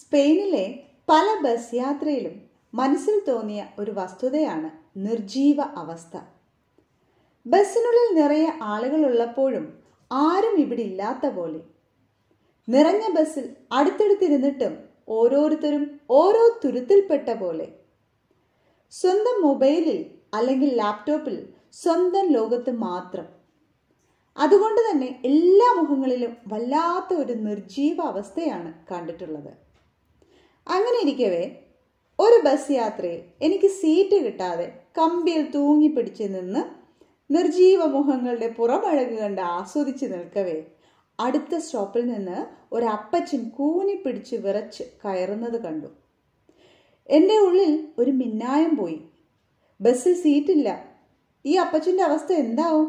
സ്പെയിനിലെ പല ബസ് യാത്രയിലും മനസ്സിൽ തോന്നിയ ഒരു വസ്തുതയാണ് നിർജീവ അവസ്ഥ. ബസ്സിനുള്ളിൽ നിറയെ ആളുകളുള്ളപ്പോഴും ആരും ഇവിടെ ഇല്ലാത്ത പോലെ. നിറഞ്ഞ ബസ്സിൽ അടുത്തടുത്തിരുന്നിട്ടും ഓരോരുത്തരും ഓരോ തുരുത്തിൽപ്പെട്ട പോലെ. സ്വന്തം മൊബൈലിൽ അല്ലെങ്കിൽ ലാപ്ടോപ്പിൽ സ്വന്തം ലോകത്ത് മാത്രം. അതുകൊണ്ട് തന്നെ എല്ലാ മുഖങ്ങളിലും വല്ലാത്ത ഒരു നിർജീവ അവസ്ഥയാണ് കണ്ടിട്ടുള്ളത്. അങ്ങനെ ഇരിക്കവേ ഒരു ബസ് യാത്രയിൽ എനിക്ക് സീറ്റ് കിട്ടാതെ കമ്പിയിൽ തൂങ്ങിപ്പിടിച്ച് നിന്ന് നിർജീവ മുഖങ്ങളുടെ പുറമഴകു കണ്ട് ആസ്വദിച്ച് നിൽക്കവേ അടുത്ത സ്റ്റോപ്പിൽ നിന്ന് ഒരപ്പച്ചൻ കൂനിപ്പിടിച്ച് വിറച്ച് കയറുന്നത് കണ്ടു. എൻ്റെ ഉള്ളിൽ ഒരു മിന്നായം പോയി. ബസ്സിൽ സീറ്റില്ല, ഈ അപ്പച്ചൻ്റെ അവസ്ഥ എന്താവും?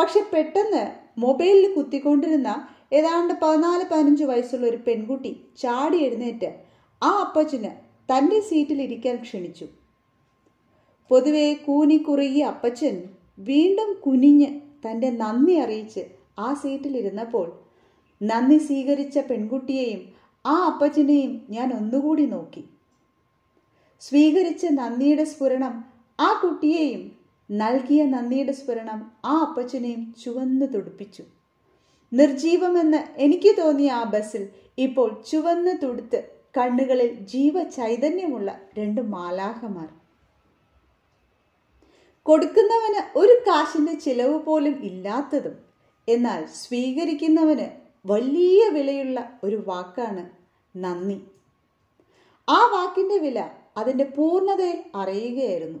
പക്ഷെ പെട്ടെന്ന് മൊബൈലിൽ കുത്തിക്കൊണ്ടിരുന്ന ഏതാണ്ട് 14-15 വയസ്സുള്ള ഒരു പെൺകുട്ടി ചാടി എഴുന്നേറ്റ് ആ അപ്പച്ചന് തൻ്റെ സീറ്റിലിരിക്കാൻ ക്ഷണിച്ചു. പൊതുവെ കൂനിക്കുറുകിയ അപ്പച്ചൻ വീണ്ടും കുനിഞ്ഞ് തൻ്റെ നന്ദി അറിയിച്ച് ആ സീറ്റിലിരുന്നപ്പോൾ നന്ദി സ്വീകരിച്ച പെൺകുട്ടിയെയും ആ അപ്പച്ചനെയും ഞാൻ ഒന്നുകൂടി നോക്കി. സ്വീകരിച്ച നന്ദിയുടെ സ്ഫുരണം ആ കുട്ടിയെയും നൽകിയ നന്ദിയുടെ സ്ഫുരണം ആ അപ്പച്ചനെയും ചുവന്ന് തുടുപ്പിച്ചു. നിർജീവമെന്ന് എനിക്ക് തോന്നിയ ആ ബസ്സിൽ ഇപ്പോൾ ചുവന്ന് തുടുത്ത് കണ്ണുകളിൽ ജീവചൈതന്യമുള്ള രണ്ട് മാലാഖമാർ. കൊടുക്കുന്നവന് ഒരു കാശിന്റെ ചിലവ് പോലും ഇല്ലാത്തതും, എന്നാൽ സ്വീകരിക്കുന്നവന് വലിയ വിലയുള്ള ഒരു വാക്കാണ് നന്ദി. ആ വാക്കിൻ്റെ വില അതിൻ്റെ പൂർണ്ണതയിൽ അറിയുകയായിരുന്നു.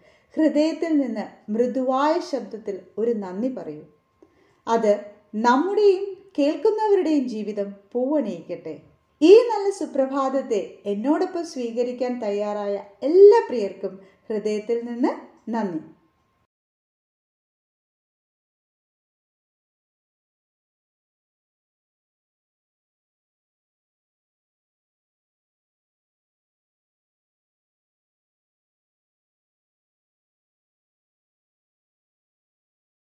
ഹൃദയത്തിൽ നിന്ന് മൃദുവായ ശബ്ദത്തിൽ ഒരു നന്ദി പറയൂ. അത് നമ്മുടെയും കേൾക്കുന്നവരുടെയും ജീവിതം പൂവണിയിക്കട്ടെ. ഈ നല്ല സുപ്രഭാതത്തെ എന്നോടൊപ്പം സ്വീകരിക്കാൻ തയ്യാറായ എല്ലാ പ്രിയർക്കും ഹൃദയത്തിൽ നിന്ന് നന്ദി.